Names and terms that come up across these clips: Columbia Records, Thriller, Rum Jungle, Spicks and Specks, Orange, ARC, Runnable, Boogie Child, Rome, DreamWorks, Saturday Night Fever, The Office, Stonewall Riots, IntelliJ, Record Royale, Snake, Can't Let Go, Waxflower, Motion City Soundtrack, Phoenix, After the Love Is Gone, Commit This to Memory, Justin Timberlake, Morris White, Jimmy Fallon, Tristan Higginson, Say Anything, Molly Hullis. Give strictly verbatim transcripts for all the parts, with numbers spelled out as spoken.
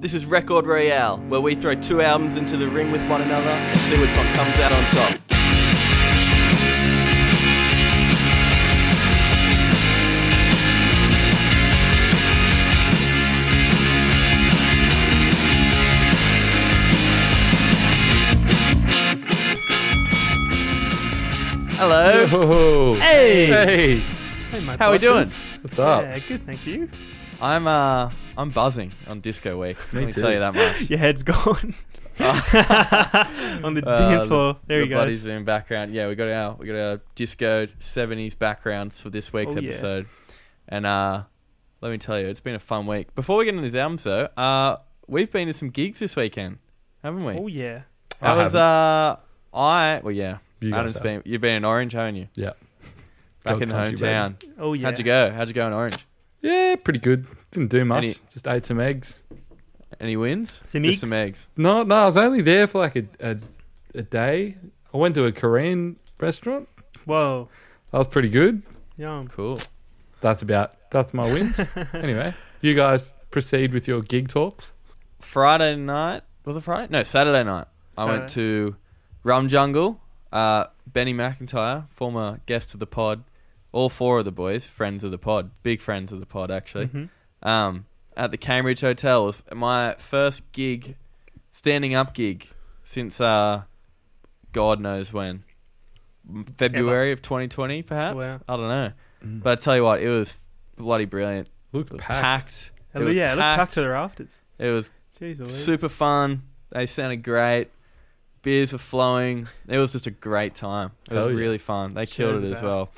This is Record Royale, where we throw two albums into the ring with one another and see which one comes out on top. Hello. Yo. Hey. Hey. Hey, my How are we doing? What's up? Yeah, good, thank you. I'm uh, I'm buzzing on Disco Week. Me Let me too. tell you that much. Your head's gone. On the uh, dance floor. The, there you go. Bloody Zoom background. Yeah, we got our we got our disco seventies backgrounds for this week's oh, episode. Yeah. And uh, let me tell you, it's been a fun week. Before we get into these albums, though, uh, we've been to some gigs this weekend, haven't we? Oh yeah. I, I was uh, I well yeah. You Adam's been, you've been in Orange, haven't you? Yeah. Back Dogs in hometown. Baby. Oh, yeah. How'd you go? How'd you go in Orange? Yeah, pretty good. Didn't do much. Any, Just ate some eggs. Any wins? Some eggs? some eggs. No, no, I was only there for like a, a, a day. I went to a Korean restaurant. Whoa. That was pretty good. Yum. Cool. That's about, that's my wins. Anyway, you guys proceed with your gig talks. Friday night, was it Friday? No, Saturday night. I Saturday. went to Rum Jungle. Uh, Benny McIntyre, former guest of the pod, all four of the boys, friends of the pod, big friends of the pod actually, mm-hmm. um, at the Cambridge Hotel. It was my first gig, standing up gig, since uh, God knows when, February Ever. of twenty twenty perhaps, wow. I don't know, mm. but I tell you what, it was bloody brilliant. Looked it was packed. packed. It was yeah, packed. It looked packed to the rafters. It was Jeez, super fun, they sounded great. Beers were flowing. It was just a great time. It was oh, yeah. really fun. They sure killed it as well.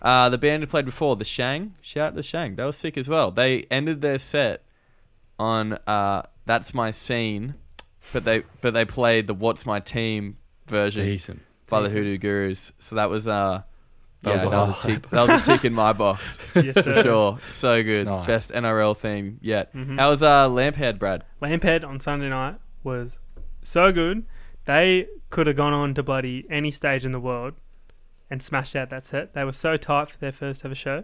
Uh, the band who played before, The Shang. Shout out to The Shang. That was sick as well. They ended their set on uh, That's My Scene, but they but they played the What's My Team version Decent. by Decent. the Hoodoo Gurus. So that was, uh, that, yeah, was, a that, was, a tick, that was a tick in my box. Yes, for sure. So good. Nice. Best N R L theme yet. Mm-hmm. How was uh, Lamphead, Brad? Lamphead on Sunday night was so good. They could have gone on to bloody any stage in the world and smashed out that set. They were so tight for their first ever show.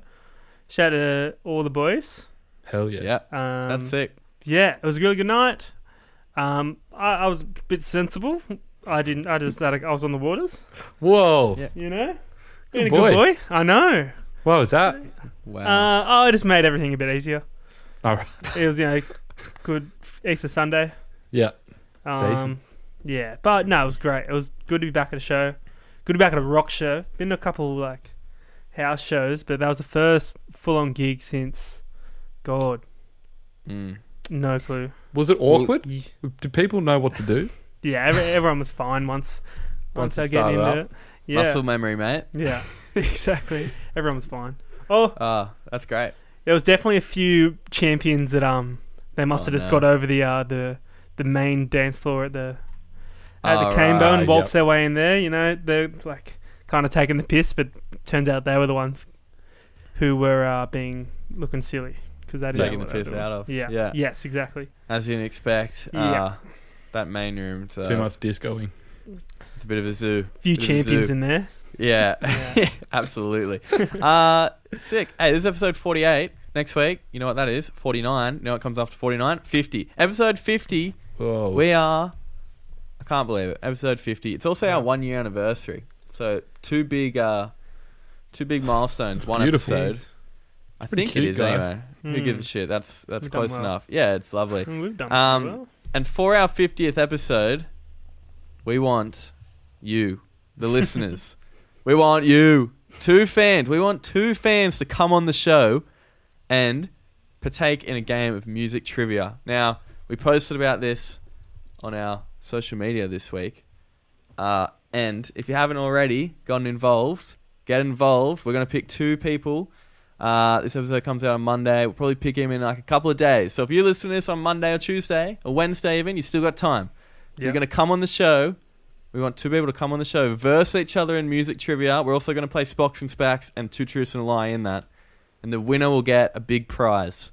Shout out to all the boys. Hell yeah. yeah. Um, That's sick. Yeah, it was a really good night. Um, I, I was a bit sensible. I didn't. I just. I was on the waters. Whoa. Yeah. You know. Good Being boy. A good boy. I know. What was that? Wow. Uh, oh, I just made everything a bit easier. All right. It was, you know, good Easter Sunday. Yeah. Um, Decent. Yeah, but no, it was great. It was good to be back at a show. Good to be back at a rock show. Been to a couple like house shows, but that was the first full-on gig since God. Mm. No clue. Was it awkward? Yeah. Did people know what to do? Yeah, every, everyone was fine once. Once they get into up. it. Yeah. Muscle memory, mate. Yeah, exactly. Everyone was fine. Oh, uh, that's great. There was definitely a few champions that um they must oh, have just no. got over the uh the the main dance floor at the. At the oh, Cane Bone, right, waltz yep. their way in there. You know, they're like kind of taking the piss, but turns out they were the ones who were uh, being looking silly because they didn't taking know what the piss out of. Yeah. yeah, yes, exactly. As you'd expect. Uh, yeah, that main room so too much discoing. It's a bit of a zoo. A few bit champions a zoo. in there. Yeah, yeah. absolutely. uh, sick. Hey, this is episode forty-eight. Next week, you know what that is? forty-nine. You know what comes after forty-nine? fifty. Episode fifty. Whoa. We are. Can't believe it. Episode fifty. It's also our one year anniversary. So two big, uh, two big milestones. It's one beautiful. episode. It's I think cute, it is guys. anyway. Mm. Who gives a shit? That's that's We've close well. enough. Yeah, it's lovely. We've done um, well. And for our fiftieth episode, we want you, the listeners. We want you, two fans. We want two fans to come on the show and partake in a game of music trivia. Now we posted about this on our social media this week, uh, and if you haven't already gotten involved, get involved. We're going to pick two people. Uh, this episode comes out on Monday. We'll probably pick him in like a couple of days. So if you listen to this on Monday or Tuesday or Wednesday even, you still got time. So yep. you're going to come on the show. We want two people to come on the show, verse each other in music trivia. We're also going to play Spocks and Spacks and Two Truths and a Lie in that, and the winner will get a big prize.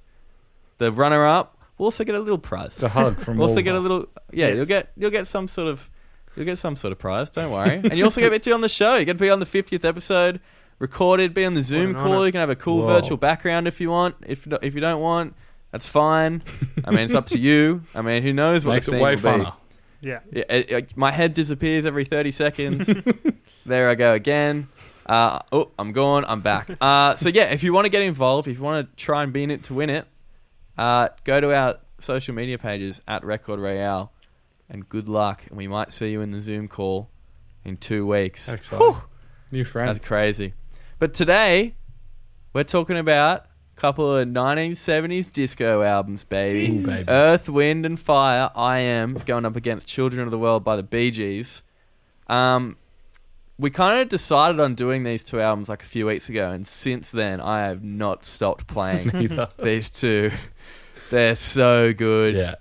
The runner-up, we'll also get a little prize. A hug from we'll also get a little yeah. You'll get you'll get some sort of you'll get some sort of prize. Don't worry. And you also get to be on the show. You get to be on the fiftieth episode, recorded. Be on the Zoom call. You can have a cool Whoa. virtual background if you want. If if you don't want, That's fine. I mean, it's up to you. I mean, who knows what Makes the thing it way will funner. Be. Yeah. It, it, it, my head disappears every thirty seconds. There I go again. Uh, oh, I'm gone. I'm back. Uh, so, yeah, if you want to get involved, if you want to try and be in it to win it, uh, go to our social media pages at Record Royale, and good luck. And we might see you in the Zoom call in two weeks. Excellent. New friends. That's crazy. But today, we're talking about a couple of nineteen seventies disco albums, baby. Ooh, baby. Earth, Wind and Fire, I Am, is going up against Children of the World by the Bee Gees. Um... We kind of decided on doing these two albums like a few weeks ago, and since then I have not stopped playing these two. They're so good. Yeah.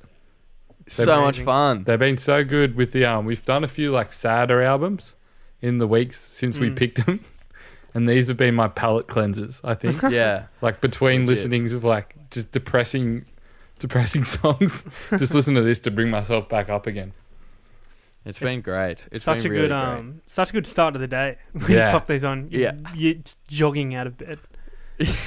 So They've much been, fun. They've been so good with the um we've done a few like sadder albums in the weeks since mm. we picked them. And these have been my palate cleansers, I think. Yeah. Like between Legit. listenings of like just depressing depressing songs. Just listen to this to bring myself back up again. It's been great. It's such been a really good, um, great. Such a good start to the day. When yeah. you pop these on, you're, yeah. you're just jogging out of bed,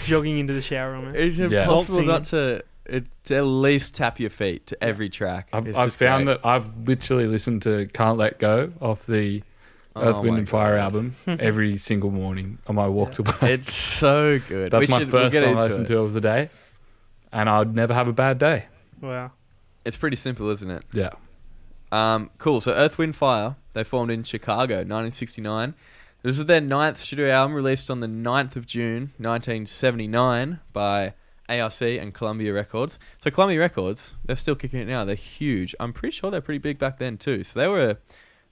jogging into the shower. Almost. It's impossible yeah. not to, it, to at least tap your feet to every track. I've, I've found great. that I've literally listened to Can't Let Go off the Earth, oh Wind and Fire God. album every single morning on my walk yeah. to work. It's so good. That's we my should, first we'll song I listened it. to of the day, and I'd never have a bad day. Wow. It's pretty simple, isn't it? Yeah. Um, cool. So Earth, Wind, Fire, they formed in Chicago, nineteen sixty-nine. This is their ninth studio album, released on the ninth of June, nineteen seventy-nine, by A R C and Columbia Records. So Columbia Records, they're still kicking it now. They're huge. I'm pretty sure they're pretty big back then too. So they were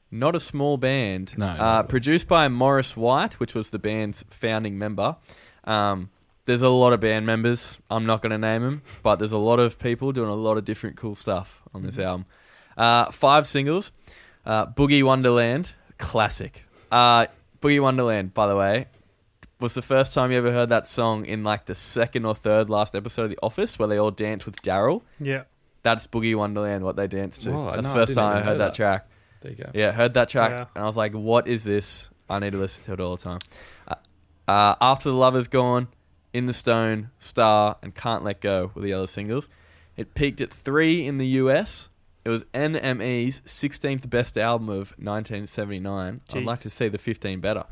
not a small band. No, uh, produced by Morris White, which was the band's founding member. Um, there's a lot of band members. I'm not going to name them, but there's a lot of people doing a lot of different cool stuff on this mm-hmm. album. Uh, five singles. uh, Boogie Wonderland, classic. uh, Boogie Wonderland, by the way, was the first time you ever heard that song in like the second or third last episode of The Office, where they all dance with Daryl. Yeah, that's Boogie Wonderland, what they dance to. Whoa, that's no, the first I time I heard that. that track. There you go. Yeah, heard that track yeah. and I was like, what is this? I need to listen to it all the time. uh, uh, After the Love Is Gone, In the Stone, Star and Can't Let Go were the other singles. It peaked at three in the U S. It was N M E's sixteenth best album of nineteen seventy-nine. Jeez. I'd like to see the fifteen better.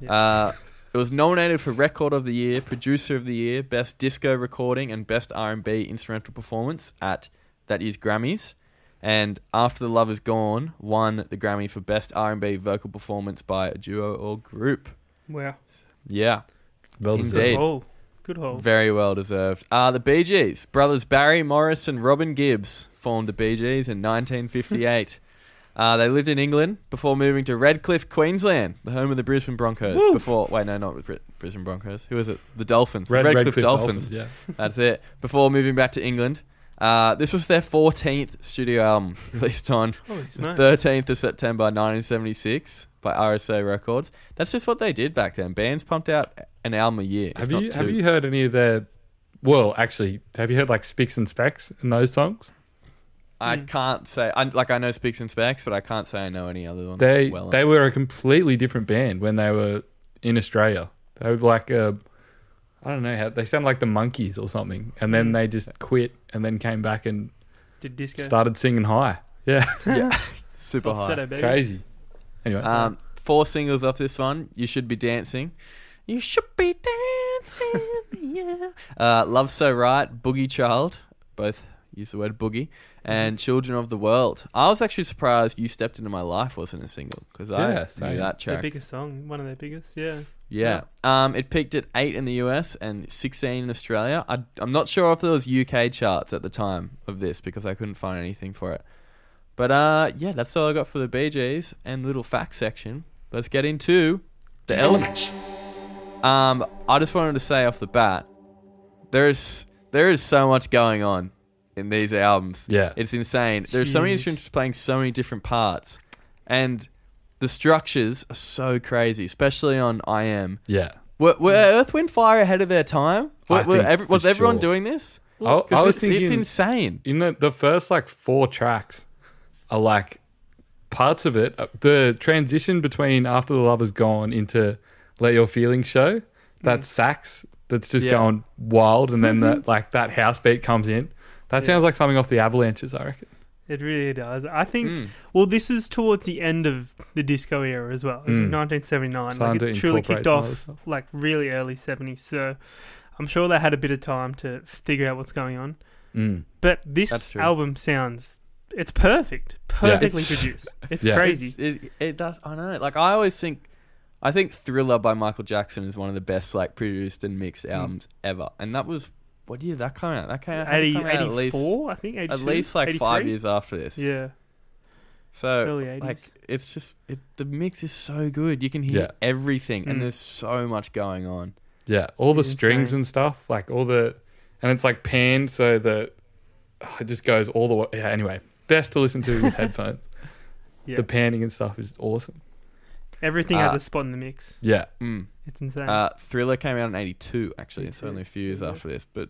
Yeah. Uh, it was nominated for Record of the Year, Producer of the Year, Best Disco Recording and Best R and B Instrumental Performance at that year's Grammys. And After the Love Is Gone won the Grammy for Best R and B Vocal Performance by a duo or group. Wow. Yeah. Well deserved. Indeed. Oh, good haul. Very well deserved. Uh, the Bee Gees, brothers Barry Morris and Robin Gibbs, formed the Bee Gees in nineteen fifty-eight. uh, they lived in England before moving to Redcliffe, Queensland, the home of the Brisbane Broncos. Woo! Before, wait, no, not Br Brisbane Broncos. Who is it? The Dolphins. Red, the Redcliffe, Redcliffe Dolphins. Dolphins. Yeah, that's it. Before moving back to England, uh, this was their fourteenth studio album, released on the thirteenth of September nineteen seventy-six by R S A Records. That's just what they did back then. Bands pumped out an album a year. Have you have you heard any of their? Well, actually, have you heard like Spicks and Specks and those songs? I mm. can't say. I, like I know Spicks and Specks, but I can't say I know any other ones. They like well they were a completely different band when they were in Australia. They were like a, I don't know how they sound like the Monkees or something, and then they just quit and then came back and did disco. Started singing high. Yeah, yeah, super high, Saturday, crazy. Anyway, um, four singles off this one. You Should Be Dancing. You should be dancing, yeah. Uh, Love So Right, Boogie Child, both use the word boogie, and Children of the World. I was actually surprised You Stepped Into My Life wasn't a single, because yeah, I so knew that track. Their biggest song, one of their biggest, yeah. Yeah. yeah. Um, it peaked at eight in the U S and sixteen in Australia. I, I'm not sure if there was U K charts at the time of this, because I couldn't find anything for it. But uh, yeah, that's all I got for the Bee Gees and the little facts section. Let's get into the elements. Um, I just wanted to say off the bat, there is there is so much going on in these albums. Yeah, it's insane. Jeez. There's so many instruments playing so many different parts, and the structures are so crazy, especially on I Am. Yeah, were, were yeah. Earth, Wind, Fire ahead of their time? Were, were every, was sure. everyone doing this? I, I was it, thinking it's insane. In the the first like four tracks are like parts of it. The transition between After the Love Is Gone into Let Your Feelings Show, that mm. sax that's just yeah. going wild, and then that like that house beat comes in, That yeah. sounds like something off the Avalanches, I reckon. It really does. I think, mm. well, this is towards the end of the disco era as well. This mm. is nineteen seventy-nine. So like it truly kicked off like really early seventies. So I'm sure they had a bit of time to figure out what's going on. Mm. But this album sounds, it's perfect. Perfectly yeah. produced. It's yeah. crazy. It's, it, it does. I know. Like, I always think, I think Thriller by Michael Jackson is one of the best like produced and mixed albums mm. ever. And that was... What year did that come out? That came out, eighty, come out eighty-four, at least, I think, eighty-two, at least like eighty-three? Five years after this. Yeah. So early eighties. Like it's just it, the mix is so good. You can hear yeah. everything, mm. and there's so much going on. Yeah, all it's the strings insane. and stuff, like all the, and it's like panned, so the oh, it just goes all the way. Yeah. Anyway, best to listen to with headphones. Yeah. The panning and stuff is awesome. Everything uh, has a spot in the mix. Yeah. Mm. It's insane. Uh, Thriller came out in eighty-two, actually. It's so only a few years yeah. after this, but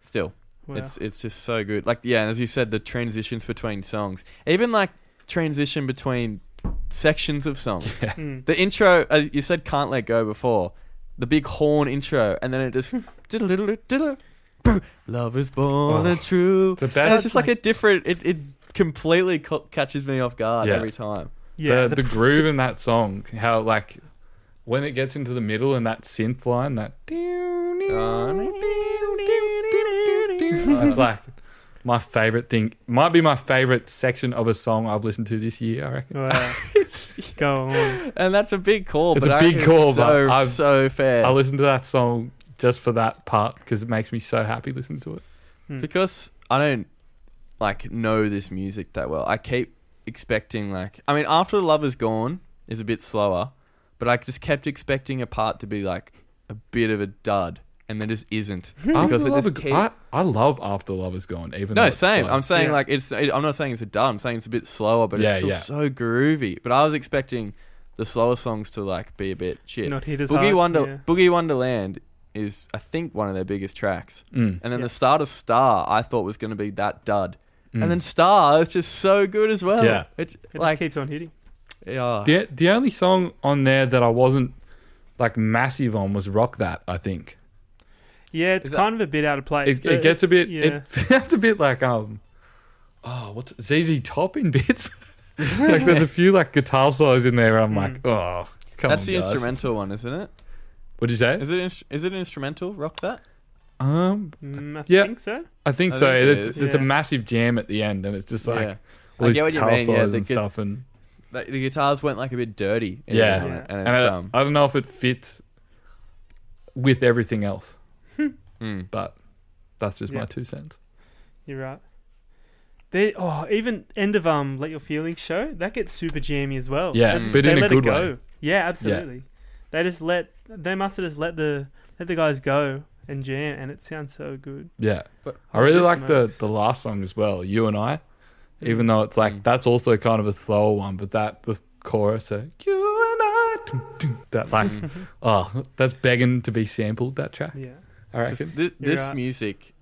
still, wow. it's it's just so good. Like, yeah, and as you said, the transitions between songs, even like transition between sections of songs. Yeah. Mm. The intro, uh, you said Can't Let Go before, the big horn intro, and then it just... Love is born oh. and true. It's, and it's just like, like a different... It, it completely catches me off guard yeah. every time. Yeah, the, the, the groove in that song, how like when it gets into the middle and that synth line, that it's like my favorite thing. Might be my favorite section of a song I've listened to this year, I reckon. Wow. Go on. And that's a big call. It's but a big call, so, but I've, so fair. I listen to that song just for that part because it makes me so happy listening to it. Hmm. Because I don't like know this music that well. I keep expecting like I mean After the Love Is Gone is a bit slower, but I just kept expecting a part to be like a bit of a dud, and then just isn't. Because it just keep... I, I love After the Love Is Gone, even no though same slow. I'm saying yeah. like it's it, I'm not saying it's a dud, I'm saying it's a bit slower, but yeah, it's still yeah. so groovy. But I was expecting the slower songs to like be a bit shit. Not hit as Boogie hard, Wonder yeah. Boogie Wonderland is I think one of their biggest tracks, mm. and then yeah. the start of Star I thought was going to be that dud. And then Star, it's just so good as well. Yeah. It, it like, keeps on hitting. Yeah. The, the only song on there that I wasn't like massive on was Rock That, I think. Yeah, it's Is kind that, of a bit out of place. It, it gets a bit, yeah. it sounds a bit like, um, oh, what's it? Z Z Top in bits. Like there's a few like guitar solos in there where I'm mm. like, oh, come That's on, the guys. Instrumental one, isn't it? What'd you say? Is it, is it an instrumental, Rock That? Um, mm, I yeah, think so. I think I so. Think it it's, yeah. it's a massive jam at the end, and it's just like yeah. all these guitar solos yeah, the and stuff, and the, the guitars went like a bit dirty. Yeah, yeah. and, and I, um, I don't know if it fits with everything else, mm. but that's just yeah. my two cents. You're right. They oh even end of um Let Your Feelings Show, that gets super jammy as well. Yeah, just, but in a good way. Yeah, absolutely. Yeah. They just let they must have just let the let the guys go. And jam, and it sounds so good. Yeah, but I really like the the last song as well, You and I, even though it's like mm. that's also kind of a slower one, but that the chorus, uh, you and I, doo, doo, that like oh, that's begging to be sampled, that track. Yeah, I reckon this, this right. music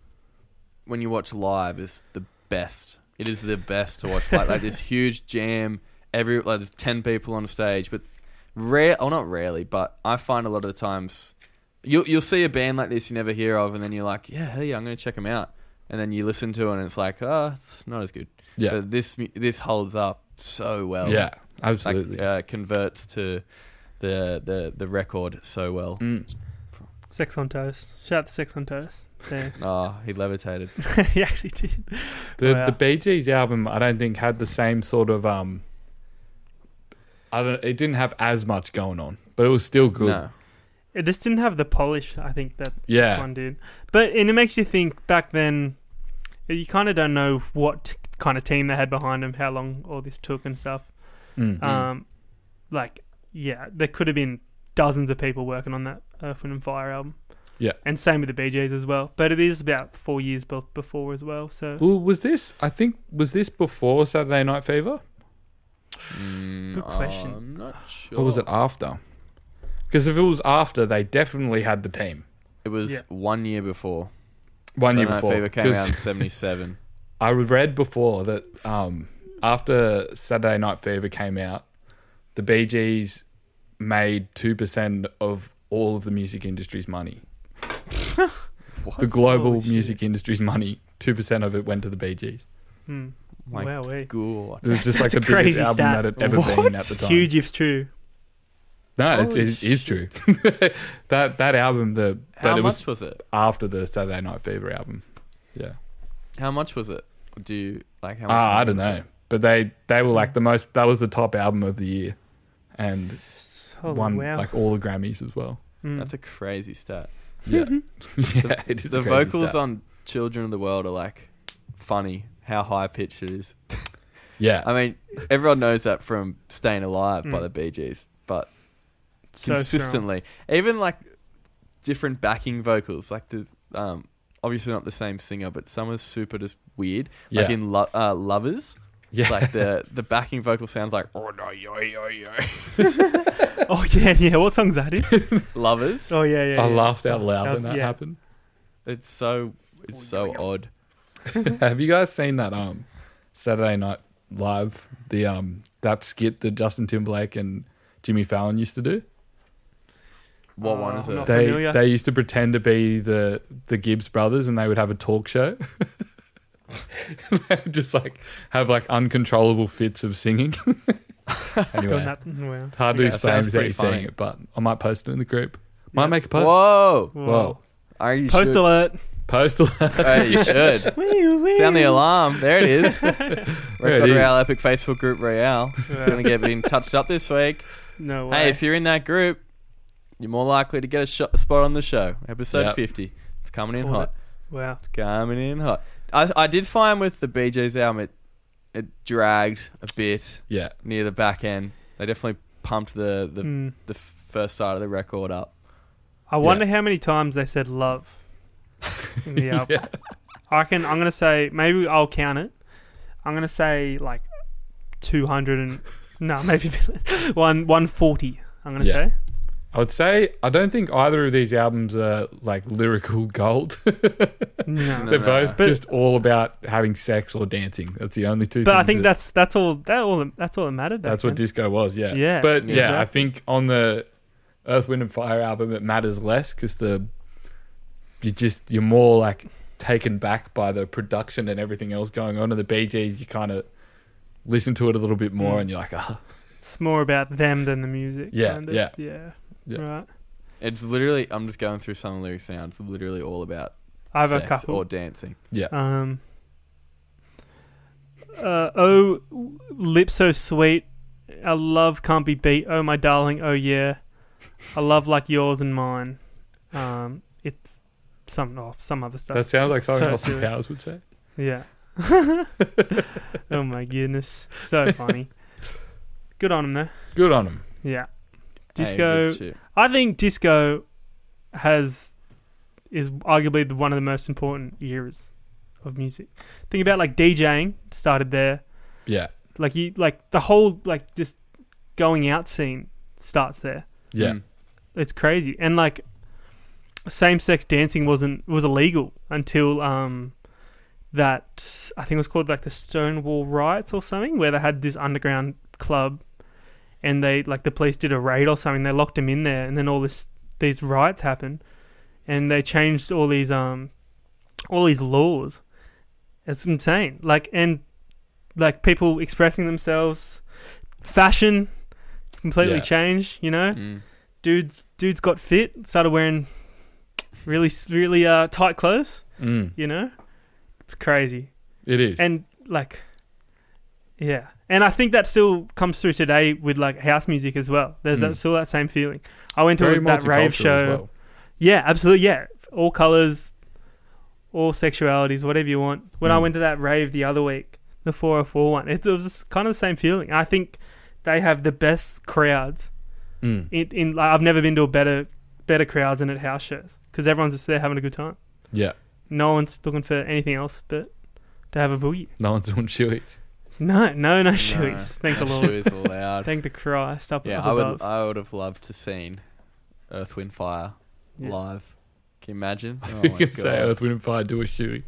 when you watch live is the best. It is the best to watch live. Like this huge jam, every like there's ten people on stage, but rare or not rarely, but I find a lot of the times. You'll, you'll see a band like this you never hear of, and then you're like, yeah, hey, I'm going to check them out. And then you listen to it, and it's like, oh, it's not as good. Yeah. But this this holds up so well. Yeah, absolutely. Like, uh, converts to the, the the record so well. Mm. Sex on Toast. Shout out to Sex on Toast. Yeah. Oh, he levitated. He actually did. The, wow. the Bee Gees album, I don't think, had the same sort of... um. I don't. It didn't have as much going on, but it was still good. No. It just didn't have the polish, I think, that yeah. this one did. But, and it makes you think, back then, you kind of don't know what kind of team they had behind them, how long all this took and stuff. Mm-hmm. Um, like, yeah, there could have been dozens of people working on that Earth, Wind and Fire album. Yeah. And same with the Bee Gees as well. But it is about four years before as well, so... Well, was this, I think, was this before Saturday Night Fever? Mm, Good question. I'm not sure. Or was it after? Because if it was after, they definitely had the team. It was yeah. one year before. One year before. Fever came out in seventy-seven. I read before that um, after Saturday Night Fever came out, the Bee Gees made two percent of all of the music industry's money. What? The global Holy music shit. industry's money, two percent of it went to the Bee Gees. Hmm. My wow, God. It was just like the biggest album stat. that had ever what? been at the time. Huge if true. No, it is, it is true. that that album, the how that it much was, was it after the Saturday Night Fever album? Yeah. How much was it? Do you like how much? Uh, I don't know, it? but they they were like the most. That was the top album of the year, and oh, won wow. like all the Grammys as well. Mm. That's a crazy stat. Yeah, yeah. It is the a crazy vocals stat. on "Children of the World" are like funny. How high pitched it is. Yeah, I mean everyone knows that from "Staying Alive" mm. by the Bee Gees, but so consistently, strong. even like different backing vocals, like there's um, obviously not the same singer, but some are super just weird. Yeah. Like in Lo uh, "Lovers," yeah, like the the backing vocal sounds like oh no yo yo yo. Oh yeah, yeah. What song's that in? "Lovers." Oh yeah, yeah. I yeah. laughed out loud that was, when that yeah. happened. It's so it's oh, so yo, yo. odd. Have you guys seen that um Saturday Night Live, the um that skit that Justin Timberlake and Jimmy Fallon used to do? What uh, one is it? They they used to pretend to be the the Gibbs brothers, and they would have a talk show. They would just like have like uncontrollable fits of singing. Anyway, well, it's hard to explain without you saying it, but I might post it in the group. Might yep. make a post. Whoa, whoa! Are you post should. alert? Postal. Oh, you should. Sound the alarm. There it is. Record Royale Epic Facebook group Royale. We're going to get being touched up this week. No way. Hey, if you're in that group, you're more likely to get a spot on the show. Episode yep. fifty. It's coming in oh, hot. Wow. It's coming in hot. I, I did find with the Bee Gees album, it, it dragged a bit yeah. near the back end. They definitely pumped the, the, mm. the first side of the record up. I wonder yeah. how many times they said love. In the album. Yeah. I can, I'm going to say, maybe I'll count it. I'm going to say like two hundred and, no, maybe one, one forty, I'm going to yeah. say. I would say, I don't think either of these albums are like lyrical gold. No. They're no, both no. just but, all about having sex or dancing. That's the only two but things. But I think that, that's, that's, all, that all, that's all that mattered. That's then. what disco was, yeah. yeah but yeah, exactly. I think on the Earth, Wind and Fire album, it matters less because the you just you're more like taken back by the production and everything else going on. In the Bee Gees, you kind of listen to it a little bit more, mm. and you're like, ah, oh. It's more about them than the music. Yeah, kind of. yeah, yeah, yeah. Right. It's literally. I'm just going through some lyrics now. It's literally all about I have sex a couple. or dancing. Yeah. Um. Uh, oh, lips so sweet. Our love can't be beat. Oh my darling. Oh yeah. A love like yours and mine. Um. It's. Some oh, some other stuff. That sounds like something Austin Powers would say. Yeah. Oh my goodness, so funny. Good on him though. Good on him. Yeah. Disco. Hey, I think disco has is arguably the, one of the most important eras of music. Think about like DJing started there. Yeah. Like you like the whole like just going out scene starts there. Yeah. Mm. It's crazy and like. Same-sex dancing wasn't was illegal until um that I think it was called like the Stonewall Riots or something, where they had this underground club and they like the police did a raid or something. They locked them in there, and then all this these riots happened, and they changed all these um all these laws. It's insane. Like and like people expressing themselves, fashion completely yeah. changed. You know, mm. dudes dudes got fit, started wearing. Really, really uh, tight clothes. Mm. You know, it's crazy. It is, and like, yeah, and I think that still comes through today with like house music as well. There's mm. that, still that same feeling. I went Very to that rave show. As well. Yeah, absolutely. Yeah, all colors, all sexualities, whatever you want. When mm. I went to that rave the other week, the four oh four one, it, it was kind of the same feeling. I think they have the best crowds. Mm. In, in like, I've never been to a better better crowds than at house shows. Because everyone's just there having a good time. Yeah. No one's looking for anything else but to have a boogie. No one's doing shoeies. No, no, no shoeies. No, Thank no the Lord. Shoeies allowed. Thank the Christ. Up, yeah, up I above. would. I would have loved to seen Earth, Wind, Fire yeah. live. Can you imagine? Oh you my can God. say Earth, Wind, and Fire do a shoey.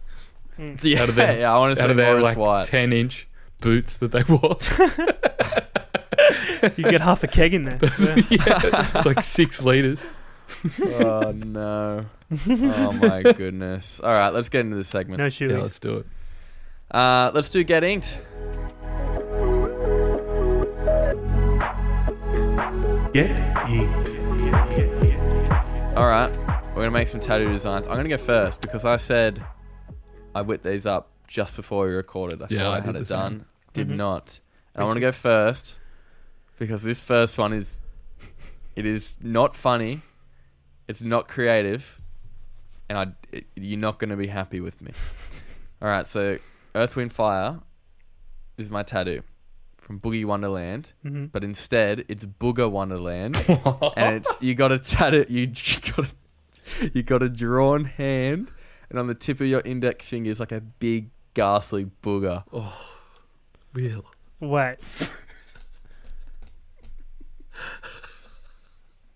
Mm. Yeah, out of their, yeah, I want to say their like White. ten inch boots that they wore. You get half a keg in there. Yeah, it's like six liters. Oh, no. Oh, my goodness. All right, let's get into this segment. No shoes. Yeah, let's do it. Uh, let's do Get Inked. Get Inked. All right, we're going to make some tattoo designs. I'm going to go first because I said I whipped these up just before we recorded. I yeah, thought I, I had it done. Same. Did mm-hmm. not. And I want to go first because this first one is... It is not funny. It's not creative. And I, it, you're not going to be happy with me. All right, so Earth, Wind, Fire is my tattoo from Boogie Wonderland. Mm-hmm. But instead, it's Booger Wonderland. And it's you got a tattoo. You got a, you got a drawn hand. And on the tip of your index finger is like a big, ghastly booger. Oh, real. Wait.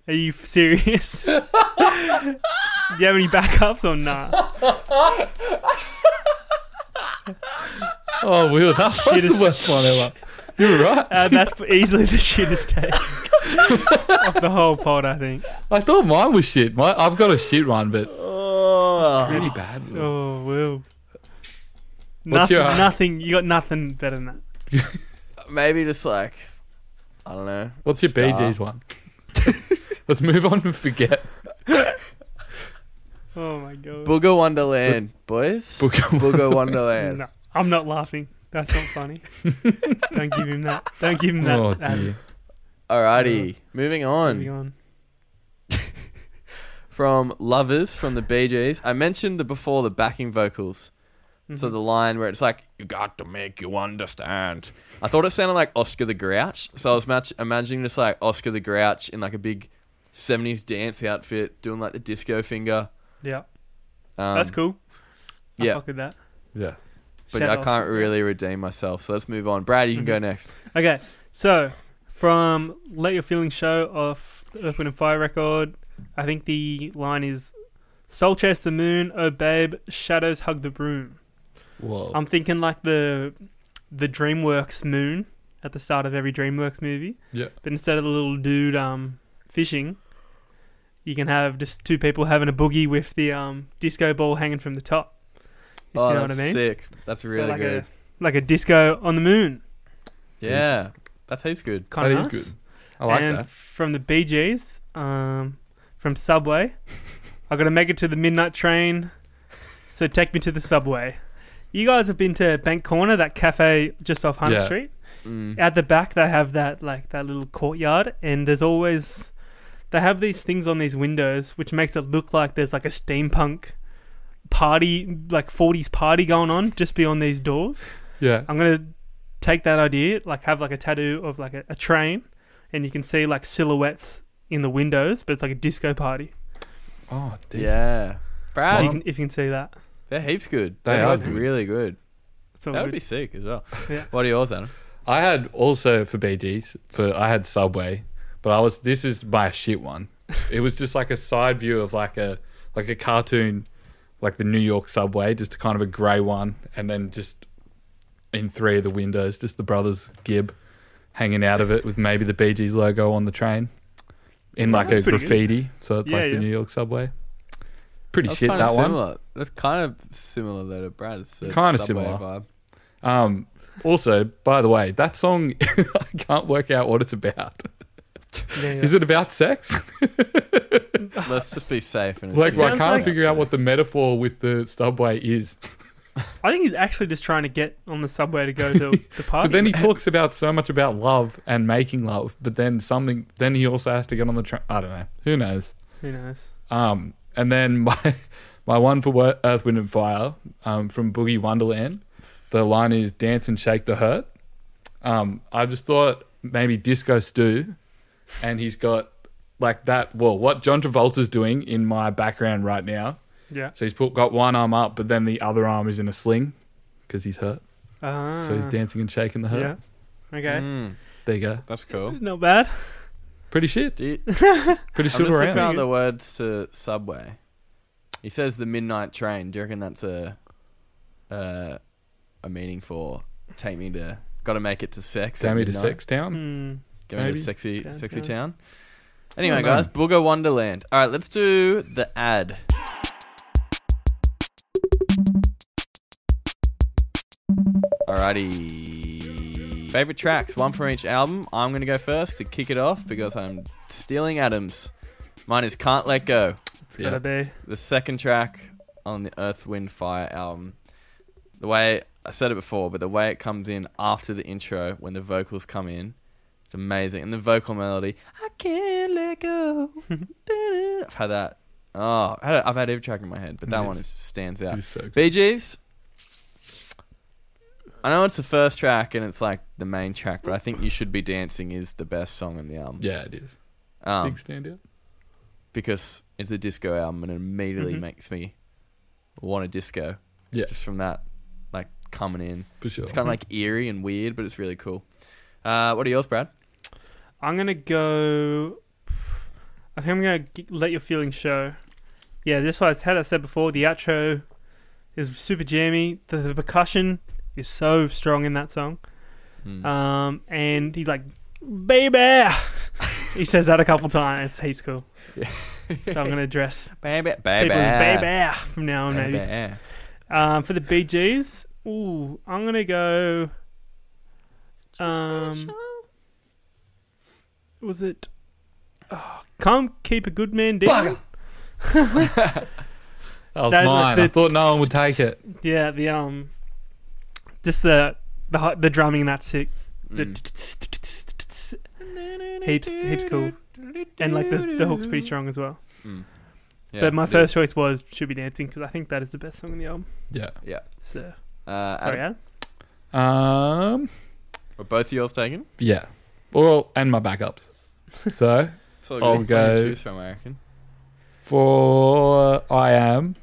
Are you serious? Do you have any backups or not? Nah? Oh, Will, that shittest was the worst one ever. You were right. Uh, that's easily the shittest take of the whole pod, I think. I thought mine was shit. My, I've got a shit one, but oh, it's really bad. Oh, Will. Nothing, your... nothing. You got nothing better than that. Maybe just like, I don't know. What's your Bee Gees one? Let's move on and forget. Oh my god. Booger Wonderland, boys. Booger, Booger Wonderland. No, I'm not laughing. That's not funny. Don't give him that. Don't give him that. Oh, dear. Alrighty. Uh, moving on. Moving on. From Lovers, from the Bee Gees. I mentioned the, before the backing vocals. Mm-hmm. So the line where it's like, you got to make you understand. I thought it sounded like Oscar the Grouch. So I was match- imagining just like Oscar the Grouch in like a big... seventies dance outfit, doing like the disco finger. Yeah, um, that's cool. I yeah, fuck with that. Yeah, but Shout I can't out. really redeem myself. So let's move on. Brad, you can mm-hmm. go next. Okay, so from Let Your Feelings Show off the Earth, Wind and Fire record, I think the line is "Soul chase the moon, oh babe, shadows hug the broom." Whoa. I'm thinking like the the DreamWorks moon at the start of every DreamWorks movie. Yeah, but instead of the little dude, um. fishing, you can have just two people having a boogie with the um disco ball hanging from the top. Oh, you know that's what I mean? Sick. That's really so like good. A, like a disco on the moon. Yeah, that's heaps good. Kind of nice. Good. I like and that. From the Bee Gees, um, from Subway, I gotta make it to the midnight train, so take me to the subway. You guys have been to Bank Corner, that cafe just off Hunter yeah. Street. Mm. At the back, they have that like that little courtyard, and there's always. They have these things on these windows, which makes it look like there's like a steampunk party, like forties party going on just beyond these doors. Yeah. I'm going to take that idea, like have like a tattoo of like a, a train, and you can see like silhouettes in the windows, but it's like a disco party. Oh, decent. Yeah. Brad. You can, if you can see that. They're heaps good. They, they are good. Really good. That good. Would be sick as well. Yeah. What are yours, Adam? I had also for Bee Gees, for, I had Subway. But I was. This is my shit one. It was just like a side view of like a like a cartoon, like the New York subway, just a kind of a grey one, and then just in three of the windows, just the brothers Gibb hanging out of it with maybe the Bee Gees logo on the train, in like That's a graffiti. Good. So it's yeah, like yeah. the New York subway. Pretty That's shit that similar. One. That's kind of similar though to Brad's. Kind of similar. Vibe. Um, also, by the way, that song I can't work out what it's about. Yeah, yeah. Is it about sex? Let's just be safe. And like, well, I can't like figure out sex. What the metaphor with the subway is. I think he's actually just trying to get on the subway to go to the party. But then he talks about so much about love and making love, but then something. Then he also has to get on the train. I don't know. Who knows? Who knows? Um, and then my my one for Earth, Wind and Fire um, from Boogie Wonderland. The line is "Dance and shake the hurt." Um, I just thought maybe disco stew. And he's got like that. Well, what John Travolta's doing in my background right now. Yeah. So he's put, got one arm up, but then the other arm is in a sling because he's hurt. Ah. So he's dancing and shaking the hurt. Yeah. Okay. Mm. There you go. That's cool. Not bad. Pretty shit. You, pretty shit around. I'm just looking at the words to subway. He says the midnight train. Do you reckon that's a uh, a meaning for take me to? Got to make it to sex. Take me to sex town. Mm. Going to sexy, downtown. Sexy town. Anyway, guys, Booger Wonderland. All right, let's do the ad. Alrighty. Favorite tracks, one from each album. I'm going to go first to kick it off because I'm stealing Adam's. Mine is Can't Let Go. It's yeah. gotta be. The second track on the Earth, Wind, Fire album. The way, I said it before, but the way it comes in after the intro when the vocals come in, it's amazing. And the vocal melody, I can't let go. I've had that. Oh, I've had every track in my head, but that nice. one is, stands out. So Bee Gees. I know it's the first track and it's like the main track, but I think You Should Be Dancing is the best song on the album. Yeah, it is. Um, Big standout. Because it's a disco album and it immediately mm-hmm. makes me want a disco. Yeah. Just from that, like, coming in. For sure. It's kind of like eerie and weird, but it's really cool. Uh, what are yours, Brad? I'm going to go... I think I'm going to Let Your Feelings Show. Yeah, this one, as I said before, the outro is super jammy. The, the percussion... is so strong in that song, mm. um, and he's like, "Baby," he says that a couple times. It's heaps cool. Yeah. So I'm gonna address "Baby," "Baby," "Baby" from now on, baby. maybe. Um, for the Bee Gees, ooh, I'm gonna go. Um, was it? Oh, Come Keep a Good Man Down. that was that mine. Was the, I thought no one would take it. Yeah, the um. Just the, the the drumming, that's sick. The mm. heaps heaps cool, and like the the hook's pretty strong as well. Mm. Yeah, but my first is. choice was Should Be Dancing because I think that is the best song in the album. Yeah, yeah. So uh, sorry, Adam. Adam. Um, were both yours taken? Yeah, well, and my backups. So so I'll go choose from, I reckon. For I Am.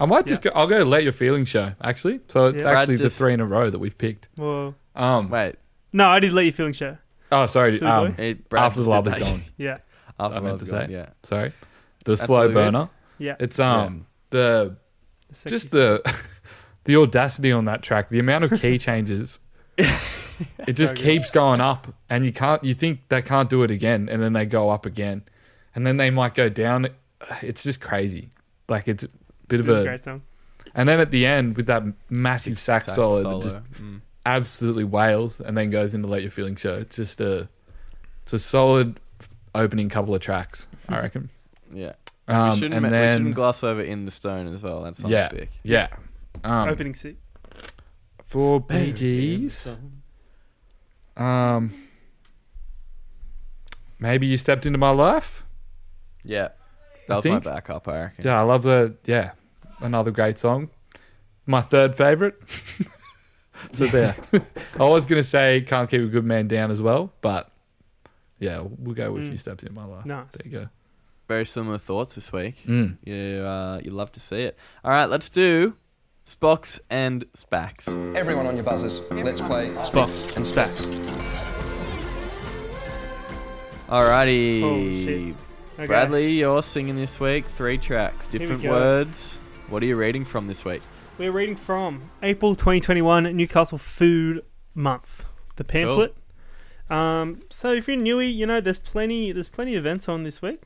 I might just yeah. go, I'll go Let Your Feelings Show, actually. So it's yeah. actually just, the three in a row that we've picked. Whoa. Um, Wait. No, I did Let Your Feelings Show. Oh, sorry. Um, it, After the Love Is Gone. Yeah. After I meant to say. Yeah. Sorry. The That's slow burner. Good. Yeah. It's um yeah. the, the just the the audacity on that track, the amount of key changes. It just so keeps going up and you can't you think they can't do it again, and then they go up again. And then they might go down. It's just crazy. Like it's Bit of a, a great song. And then at the end with that massive sax solo, solo that just mm. absolutely wails, and then goes into Let Your Feelings Show. It's just a, it's a solid opening couple of tracks, I reckon. Yeah, um, we, shouldn't, and then, we shouldn't gloss over In the Stone as well. That's yeah, sick. Yeah, um, opening sick for Bee Gees. Um, maybe You Stepped Into My Life. Yeah. That I was think. my backup, I reckon. Yeah, I love the... Yeah, another great song. My third favourite. So there. I was going to say Can't Keep a Good Man Down as well, but yeah, we'll go with mm. You Stepped Into My Life. Nice. There you go. Very similar thoughts this week. Mm. You, uh, you love to see it. All right, let's do Spox and Spax. Everyone on your buzzers, let's play Spox and Spax. Alrighty. Oh, shit. Okay. Bradley, you're singing this week. Three tracks, different words. What are you reading from this week? We're reading from April twenty twenty-one, Newcastle Food Month, the pamphlet. Cool. Um, so if you're newy, you know there's plenty. There's plenty of events on this week.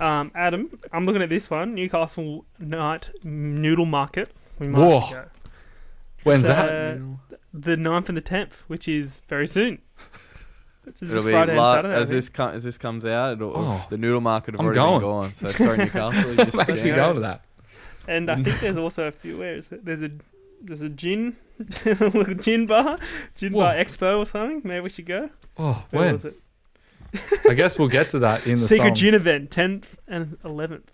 Um, Adam, I'm looking at this one, Newcastle Night Noodle Market. We might Whoa. go. When's so, that? The ninth and the tenth, which is very soon. It's it'll be Friday light, Saturday, as this com as this comes out. It'll, oh, the noodle market have I'm already going. been gone. So sorry, Newcastle. Just I'm actually going to that. And I think there's also a few. Where is it? There's a there's a gin, a gin bar, gin Whoa. bar expo or something. Maybe we should go. Oh, where when? was it? I guess we'll get to that in the secret song. gin event, tenth and eleventh.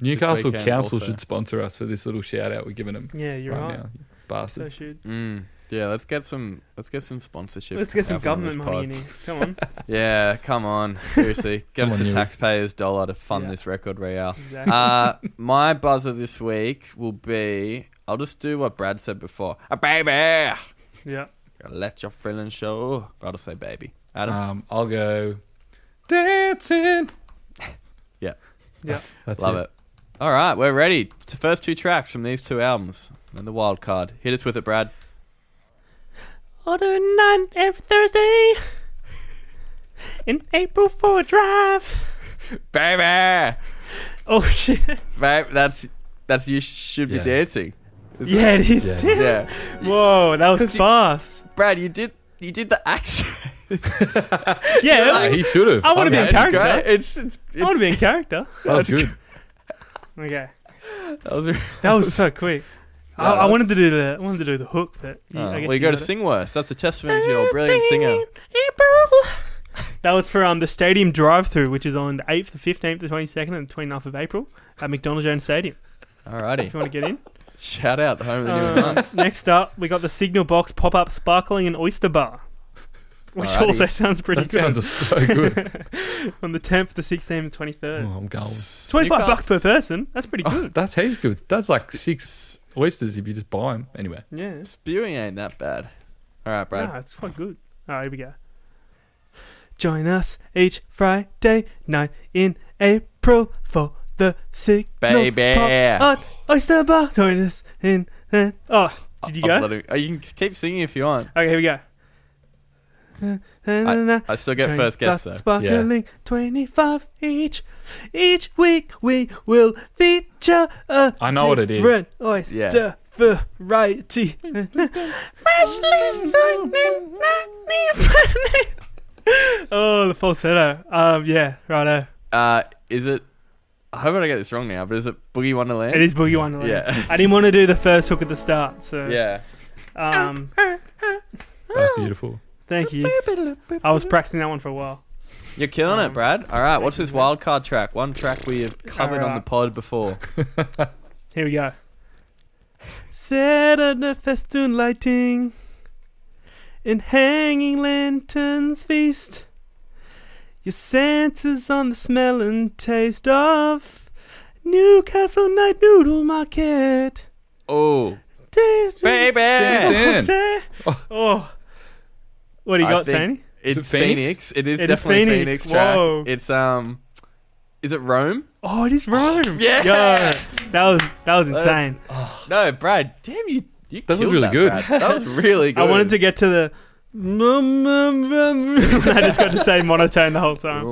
Newcastle Council also. should sponsor us for this little shout out we're giving them. Yeah, you're right. right. Now, you bastards. So should. Mm. Yeah, let's get some. Let's get some sponsorship. Let's get some government money in here. Come on. Yeah, come on. Seriously, get us the taxpayers' dollar to fund yeah. this record royale. Exactly. Uh, my buzzer this week will be. I'll just do what Brad said before. A baby. Yeah. Let Your Feelings Show. I'll just say baby. Adam. Um, I'll go dancing. Yeah. Yeah. That's Love it. it. All right, we're ready. It's the first two tracks from these two albums and the wild card. Hit us with it, Brad. I'll do a night every Thursday in April for a drive. baby. Oh shit, babe, that's that's You Should Be yeah. Dancing. Is yeah, it, it is. Yeah. yeah. Whoa, that was fast, you, Brad. You did you did the accent. yeah, like, he should have. I want to be in character. It's, it's, it's, I want to be in character. That was good. Okay. That was, that was so quick. Yeah, I, I was... wanted to do the I wanted to do the hook, but you, oh, I guess well, you, you got to sing it. Worse. That's a testament to your brilliant singer. That was for um the stadium drive-through, which is on the eighth, the fifteenth, the twenty-second, and the twenty-ninth of April at McDonald Jones Stadium. Alrighty. If you want to get in. Shout out the home of the uh, new months. Next up, we got the Signal Box pop-up sparkling and oyster bar, which Alrighty. also sounds pretty that good. That sounds so good. On the tenth, the sixteenth, the twenty-third. Oh, I'm going. Twenty-five bucks per person. That's pretty good. Oh, that's heaps good. That's like six oysters if you just buy them. Anyway. Yeah. Spewing ain't that bad. All right, Brad. Nah, it's quite good. All right, here we go. Join us each Friday night in April for the Signal Baby. Pop Art Oyster Bar. Join us in. in. Oh, did you I'll go? It, oh, you can keep singing if you want. Okay, here we go. I, I still get first guess though. Sparkling yeah. twenty-five each. Each week we will feature a I know what it is. Red oyster yeah. variety. Oh, the falsetto. Um, yeah, righto. Uh, is it? I hope I don't get this wrong now, but is it Boogie Wonderland? It is Boogie Wonderland. Yeah. I didn't want to do the first hook at the start, so yeah. Um, that's beautiful. Thank you. I was practicing that one for a while. You're killing um, it, Brad. All right, what's this wild card track? One track we have covered right. on the pod before. Here we go. Set on the festoon lighting in hanging lanterns feast. Your senses on the smell and taste of Newcastle Night Noodle Market. Oh. Baby. Oh. oh. What do you I got, Tony? It's is it Phoenix? Phoenix. It is it definitely is Phoenix. Phoenix track. Whoa. It's um, is it Rome? Oh, it is Rome. Yes. Yo, that was that was insane. That was, oh. No, Brad, damn you, you that was really that, good. Brad. That was really good. I wanted to get to the. I just got to say monotone the whole time.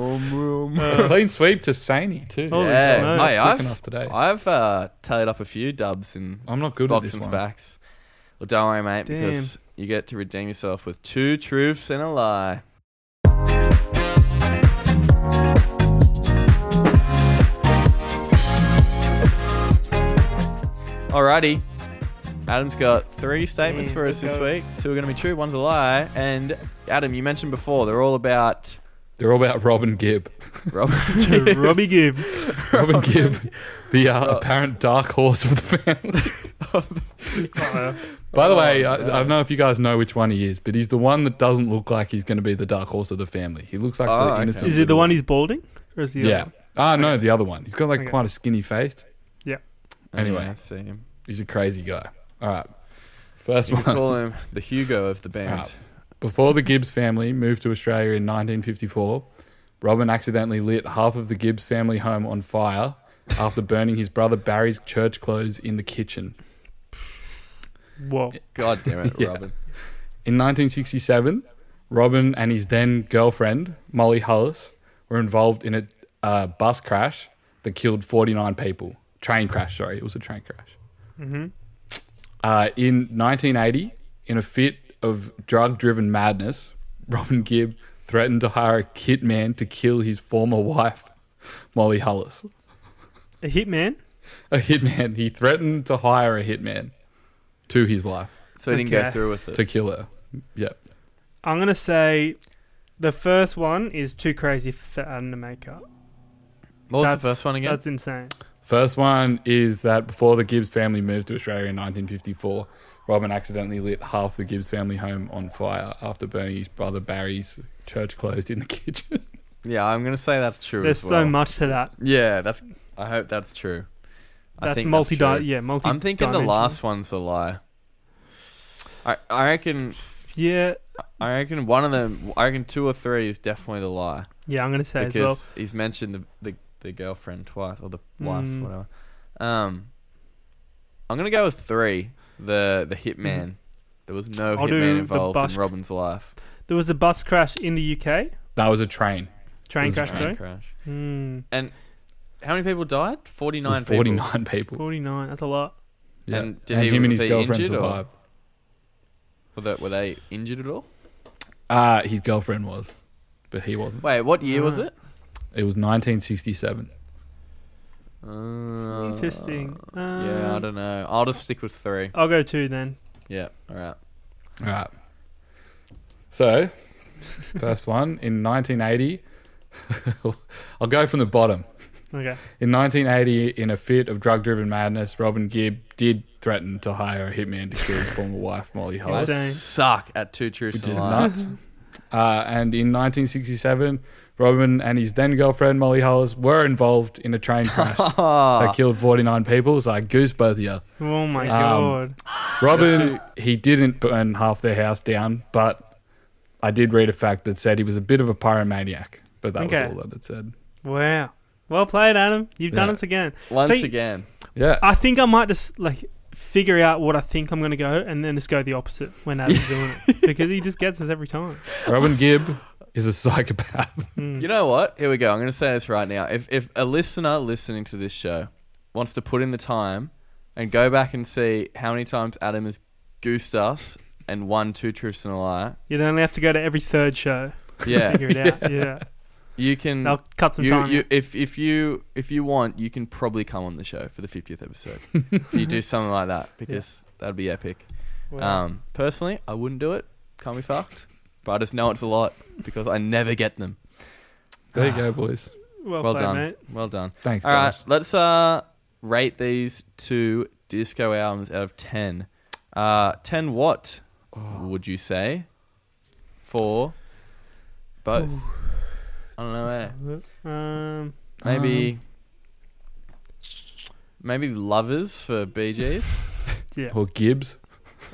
uh, Clean sweep to Saney too. Oh, yeah. Hey, I've today. I've uh, tallied up a few dubs in. I'm not good at this and one. Spacks. Well, don't worry, mate, damn. Because. You get to redeem yourself with two truths and a lie. Alrighty. Adam's got three statements yeah, for us this go. week. Two are going to be true, one's a lie. And Adam, you mentioned before, they're all about... They're all about Robin Gibb. Robin Gibb. Robbie Gibb. Robin Gibb, the uh, oh. apparent dark horse of the family. oh. By the oh, way, no. I, I don't know if you guys know which one he is, but he's the one that doesn't look like he's going to be the dark horse of the family. He looks like oh, the okay. innocent. Is it the one he's balding? Or is the yeah. other? Ah, no, the other one. He's got like okay. quite a skinny face. Yeah. Anyway, yeah, I see him. He's a crazy guy. All right. First you one. We call him the Hugo of the band. Right. Before the Gibbs family moved to Australia in nineteen fifty-four, Robin accidentally lit half of the Gibbs family home on fire after burning his brother Barry's church clothes in the kitchen. Whoa. God damn it, yeah. Robin. In nineteen sixty-seven, Robin and his then girlfriend, Molly Hullis, were involved in a uh, bus crash that killed forty-nine people. Train crash, sorry. It was a train crash. Mm-hmm. uh, in nineteen eighty, in a fit of drug-driven madness, Robin Gibb threatened to hire a hitman to kill his former wife, Molly Hullis. A hitman? A hitman. He threatened to hire a hitman. To his wife. So he didn't okay. go through with it. To kill her. Yeah. I'm going to say the first one is too crazy for Adam to make up. What that's, was the first one again? That's insane. First one is that before the Gibbs family moved to Australia in nineteen fifty-four, Robin accidentally lit half the Gibbs family home on fire after burning his brother Barry's church clothes in the kitchen. Yeah, I'm going to say that's true There's as well. There's so much to that. Yeah, that's. I hope that's true. That's I think multi that's yeah, multi I'm thinking the last one's a lie. I I reckon Yeah. I reckon one of them I reckon two or three is definitely the lie. Yeah, I'm gonna say because as well. Because he's mentioned the, the, the girlfriend twice or the wife, mm. whatever. Um I'm gonna go with three. The the hitman. Mm. There was no I'll hitman involved in Robin's life. There was a bus crash in the U K? That was a train. Train crash. Train crash. Mm. And how many people died? forty-nine people. forty-nine people. forty-nine. That's a lot. Yeah. And did and he, him and his girlfriend survived. Were they, were they injured at all? Uh, his girlfriend was, but he wasn't. Wait, what year uh, was it? It was nineteen sixty-seven. Uh, Interesting. Um, yeah, I don't know. I'll just stick with three. I'll go two then. Yeah, all right. All right. So, first one, in nineteen eighty... I'll go from the bottom. Okay. In nineteen eighty, in a fit of drug-driven madness, Robin Gibb did threaten to hire a hitman to kill his former wife, Molly Hullis. Insane. Suck at two truths, which is nuts. Uh, and in nineteen sixty-seven, Robin and his then girlfriend Molly Hullis were involved in a train crash that killed forty-nine people. So I goose both of you. Oh my um, god! Robin, he didn't burn half their house down, but I did read a fact that said he was a bit of a pyromaniac. But that okay. was all that it said. Wow. Well played, Adam. You've yeah. done it again. Once See, again. Yeah. I think I might just like figure out what I think I'm going to go and then just go the opposite when Adam's doing it. Because he just gets us every time. Robin Gibb is a psychopath. Mm. You know what? Here we go. I'm going to say this right now. If, if a listener listening to this show wants to put in the time and go back and see how many times Adam has goosed us and won two truths and a lie. You'd only have to go to every third show. Yeah. To figure it out. Yeah. yeah. You can. I'll cut some you, time. You, if if you if you want, you can probably come on the show for the fiftieth episode. If you do something like that, because yeah. that'd be epic. Wow. Um, personally, I wouldn't do it. Can't be fucked. But I just know it's a lot because I never get them. There you go, boys. Well, well played, done, mate. Well done. Thanks. All right, let's uh rate these two disco albums out of ten. Uh, ten what oh. would you say for both? Ooh. I don't know. Eh? Um, maybe, um, maybe lovers for Bee Gees, yeah, or Gibbs,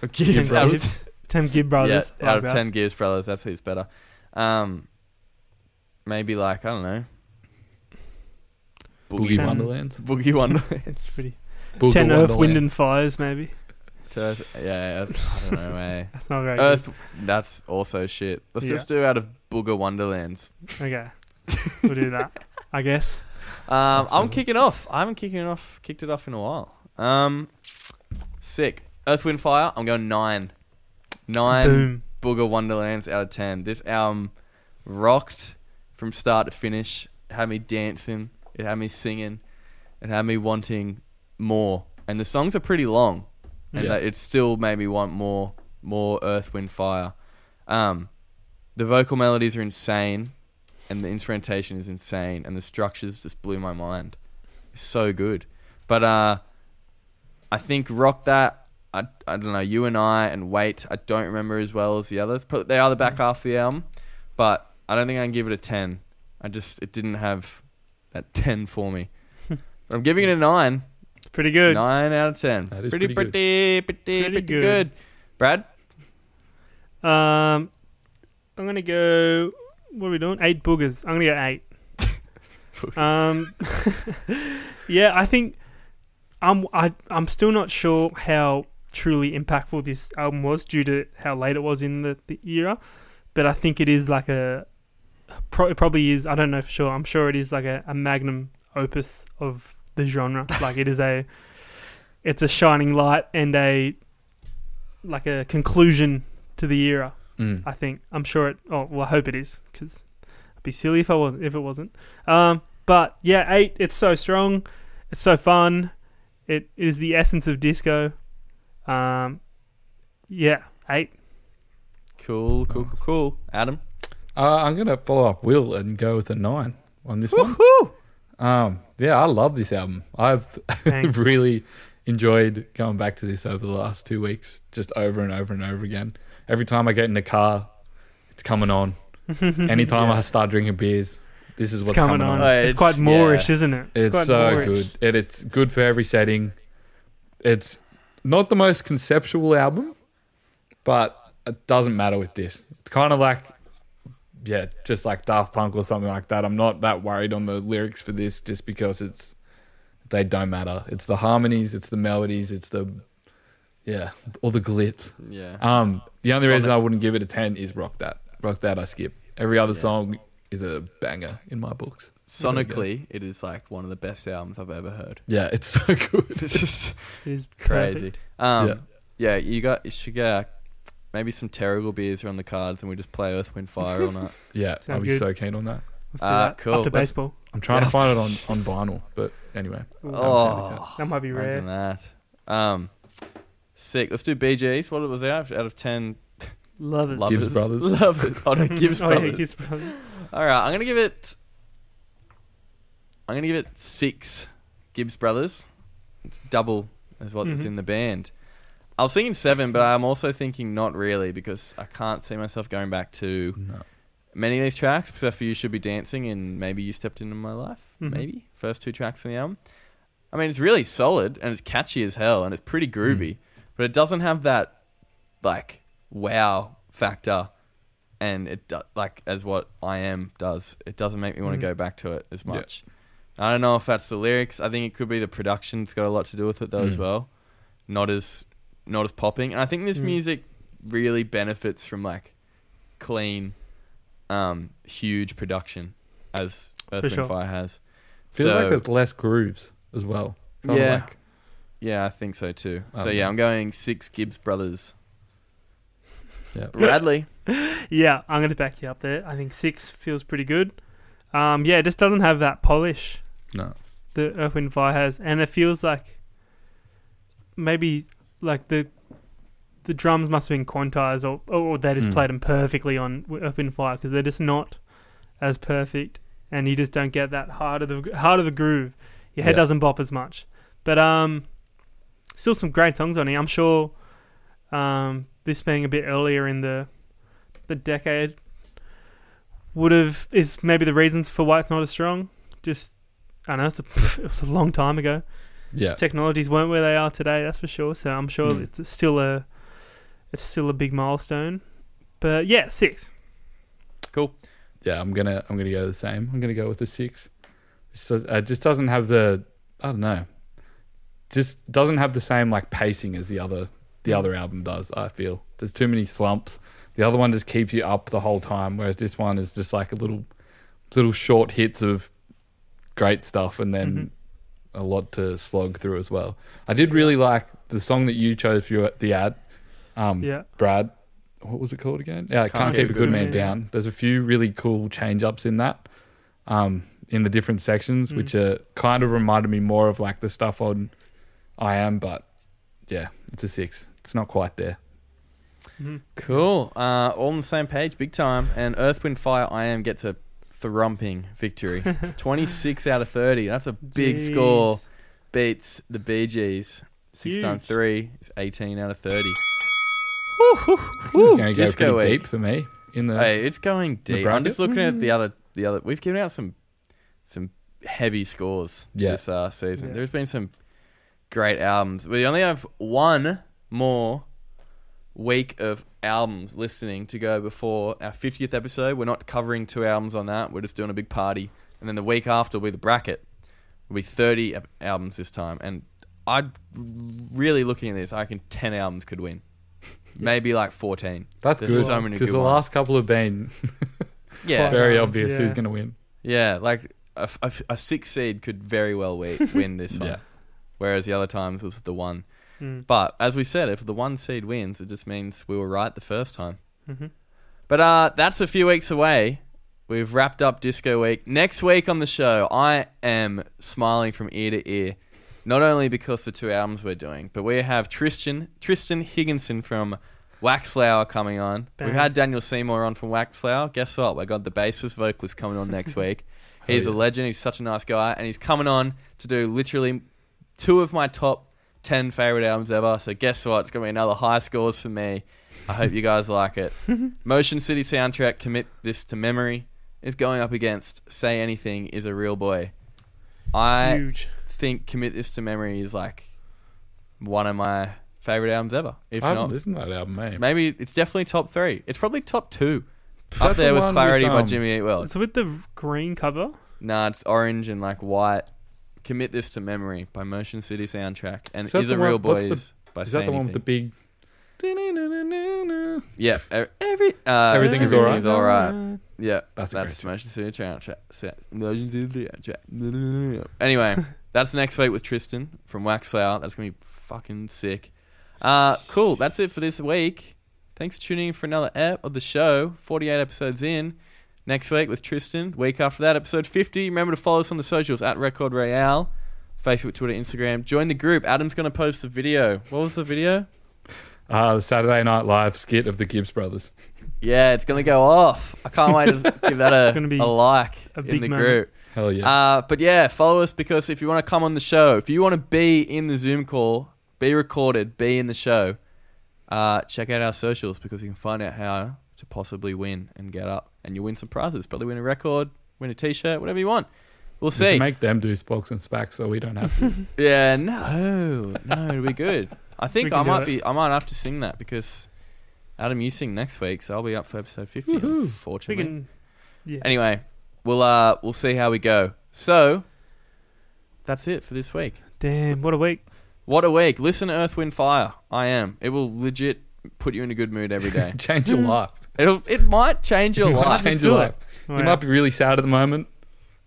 or Gibbs. Ten, Gibbs. ten Gibb brothers. Yeah, out of ten Gibbs brothers, that's who's better. Um, maybe like I don't know, Boogie Wonderlands, Boogie Wonderland, pretty. Boogie ten Wonderland. Earth, Wind and Fires, maybe. To Earth, yeah, Earth, I don't know. Eh? That's not very Earth, good. That's also shit. Let's yeah. just do out of Booger Wonderlands. Okay, we'll do that. I guess. Um, I'm kicking off. I haven't kicking it off, kicked it off in a while. Um, sick. Earth, Wind, Fire. I'm going nine. Nine Boom. Booger Wonderlands out of ten. This album rocked from start to finish. It had me dancing. It had me singing. It had me wanting more. And the songs are pretty long. And yeah. it still made me want more, more Earth, Wind, Fire. Um, the vocal melodies are insane, and the instrumentation is insane, and the structures just blew my mind. It's so good. But uh, I think Rock That, I, I don't know, You and I and Wait, I don't remember as well as the others. But they are the back half of the album, but I don't think I can give it a ten. I just, it didn't have that ten for me. But I'm giving it a nine. Pretty good. Nine out of ten. That is pretty, pretty, pretty, good. pretty, pretty, pretty good. good. Brad, um, I'm gonna go. What are we doing? Eight boogers. I'm gonna go eight. um, yeah, I think I'm. I, I'm still not sure how truly impactful this album was due to how late it was in the, the era, but I think it is like a. Pro it probably is. I don't know for sure. I'm sure it is like a, a magnum opus of the genre. Like it is a it's a shining light and a like a conclusion to the era. mm. I think I'm sure it oh well I hope it is, because I'd be silly if I wasn't if it wasn't um but yeah, eight. It's so strong, it's so fun, it is the essence of disco. Um yeah, eight. Cool, cool, cool, cool. Adam, uh, I'm gonna follow up Will and go with a nine on this one. Um, yeah, I love this album. I've really enjoyed going back to this over the last two weeks, just over and over and over again. Every time I get in the car, it's coming on. Anytime yeah. I start drinking beers, this is it's what's coming, coming on. on. It's, it's quite Moorish, yeah. isn't it? It's, it's quite so Moorish. good. It, it's good for every setting. It's not the most conceptual album, but it doesn't matter with this. It's kind of like... yeah, just like Daft Punk or something like that. I'm not that worried on the lyrics for this, just because it's they don't matter. It's the harmonies, it's the melodies, it's the yeah, all the glitz. Yeah. Um, the only Sonic. reason I wouldn't give it a ten is Rock That. Rock That I skip. Every other yeah. song is a banger in my books. Sonically, it is like one of the best albums I've ever heard. Yeah, it's so good. It's just it is crazy. Um, yeah. yeah, you got you should get maybe some terrible beers are on the cards, and we just play Earth, Wind, Fire all night. Yeah, I'll be good. so keen on that. Uh, that. Cool. After Let's, baseball, I'm trying yeah. to find it on on vinyl, but anyway. Oh, that might be rare. That. Um, sick. Let's do Bee Gees. What was that out of ten? Love it. Gibbs Brothers. Love it. Oh no, Gibbs Brothers. Oh, yeah, Gibbs Brothers. All right, I'm gonna give it. I'm gonna give it six Gibbs Brothers. It's double as what mm-hmm. is in the band. I was thinking seven, but I'm also thinking not really, because I can't see myself going back to no. many of these tracks, except for You Should Be Dancing and maybe You Stepped Into My Life. Mm-hmm. Maybe first two tracks in the album. I mean, it's really solid and it's catchy as hell and it's pretty groovy, mm. but it doesn't have that like wow factor. And it do, like as what I Am does, it doesn't make me want to go back to it as much. Yep. I don't know if that's the lyrics. I think it could be the production's got a lot to do with it though mm. as well. Not as not as popping. And I think this mm. music really benefits from like clean, um, huge production as Earth Wind sure. Fire has. Feels so, like there's less grooves as well. Kind yeah, like, yeah, I think so too. Um, so yeah, I'm going six Gibbs Brothers. Yeah, Bradley. Yeah, I'm going to back you up there. I think six feels pretty good. Um, yeah, it just doesn't have that polish. No. The Earth, Wind, Fire has. And it feels like maybe like the the drums must have been quantized or, or they just mm. played them perfectly on Earth, Wind, Fire because they're just not as perfect and you just don't get that heart of the, heart of the groove. Your head yeah. doesn't bop as much. But um, still some great songs on here. I'm sure um, this being a bit earlier in the... the decade would have is maybe the reasons for why it's not as strong. Just I don't know, it's a, it was a long time ago. Yeah, technologies weren't where they are today, that's for sure. So I'm sure mm. it's still a it's still a big milestone. But yeah, six. Cool. Yeah, I'm gonna I'm gonna go the same. I'm gonna go with the six. So it just doesn't have the I don't know. Just doesn't have the same like pacing as the other the other album does. I feel there's too many slumps. The other one just keeps you up the whole time, whereas this one is just like a little, little short hits of great stuff, and then mm-hmm. a lot to slog through as well. I did really like the song that you chose for your, the ad, um, yeah. Brad. What was it called again? Yeah, Can't, Can't Keep a Good Man, man Down. Yeah. There's a few really cool change ups in that, um, in the different sections, mm-hmm. which are kind of reminded me more of like the stuff on I Am, but yeah, it's a six. It's not quite there. Mm-hmm. Cool. Uh, all on the same page, big time. And Earth, Wind, Fire, I Am gets a thumping victory. twenty-six out of thirty. That's a big Jeez. score. Beats the Bee Gees. six times three is eighteen out of thirty. Woo, woo, woo. It's going to go Disco pretty week. deep for me. In the, hey, it's going deep. I'm just looking mm-hmm. at the other, the other. We've given out some some heavy scores yeah. this uh, season. Yeah. There's been some great albums. We only have one more week of albums listening to go before our fiftieth episode. We're not covering two albums on that. We're just doing a big party. And then the week after will be the bracket. It'll be thirty albums this time. And I'd really looking at this, I reckon ten albums could win. Maybe like fourteen. That's There's good. So many Because the ones. last couple have been yeah. very obvious yeah. who's going to win. Yeah, like a, a, a six seed could very well win this one. Yeah. Whereas the other times was the one. Mm. But as we said, if the one seed wins, it just means we were right the first time. Mm-hmm. But uh, that's a few weeks away. We've wrapped up Disco Week. Next week on the show, I am smiling from ear to ear, not only because the two albums we're doing, but we have Tristan Tristan Higginson from Waxflower coming on. Bang. We've had Daniel Seymour on from Waxflower. Guess what? We got the bassist vocalist coming on next week. He's oh, yeah. a legend. He's such a nice guy, and he's coming on to do literally two of my top ten favourite albums ever. So guess what? It's going to be another high scores for me. I hope you guys like it. Motion City Soundtrack, Commit This to Memory, is going up against Say Anything Is a Real Boy. I Huge. think Commit This to Memory is like one of my favourite albums ever. If I haven't not, listened to that album, mate. Maybe it's definitely top three. It's probably top two. Is up there the with Clarity with, um, by Jimmy Eat World. It's with the green cover? Nah, it's orange and like white. Commit This to Memory by Motion City Soundtrack. And Is a Real Boy is by Is that the one with the big... Yeah. Every, uh, everything is Alright. Yeah, that's, that's Motion City Soundtrack. Anyway, that's next week with Tristan from Waxflower. That's going to be fucking sick. Uh, cool, that's it for this week. Thanks for tuning in for another ep of the show. forty-eight episodes in. Next week with Tristan. Week after that, episode fifty. Remember to follow us on the socials at Record Royale. Facebook, Twitter, Instagram. Join the group. Adam's going to post the video. What was the video? Uh, the Saturday Night Live skit of the Gibbs brothers. Yeah, it's going to go off. I can't wait to give that a, be a like a in the moment. Group. Hell yeah. Uh, but yeah, follow us, because if you want to come on the show, if you want to be in the Zoom call, be recorded, be in the show, uh, check out our socials, because you can find out how to possibly win and get up. And you'll win some prizes. Probably win a record, win a T-shirt, whatever you want. We'll see. Just make them do Spox and Spax so we don't have to. Yeah, no. No, it'll be good. I think I might be. I might have to sing that, because Adam, you sing next week, so I'll be up for episode fifty. Woo-hoo. Unfortunately. We can, yeah. Anyway, we'll uh we'll see how we go. So that's it for this week. Damn, what a week! What a week! Listen to Earth, Wind, Fire. I Am. It will legit put you in a good mood every day. Change your life. It'll. It might change your life. Change your life. You might be really sad at the moment.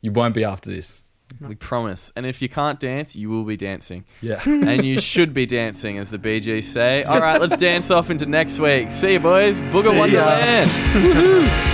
You won't be after this. We promise. And if you can't dance, you will be dancing. Yeah. And you should be dancing, as the Bee Gees say. All right, let's dance off into next week. See you, boys. Boogie Wonderland. Woohoo.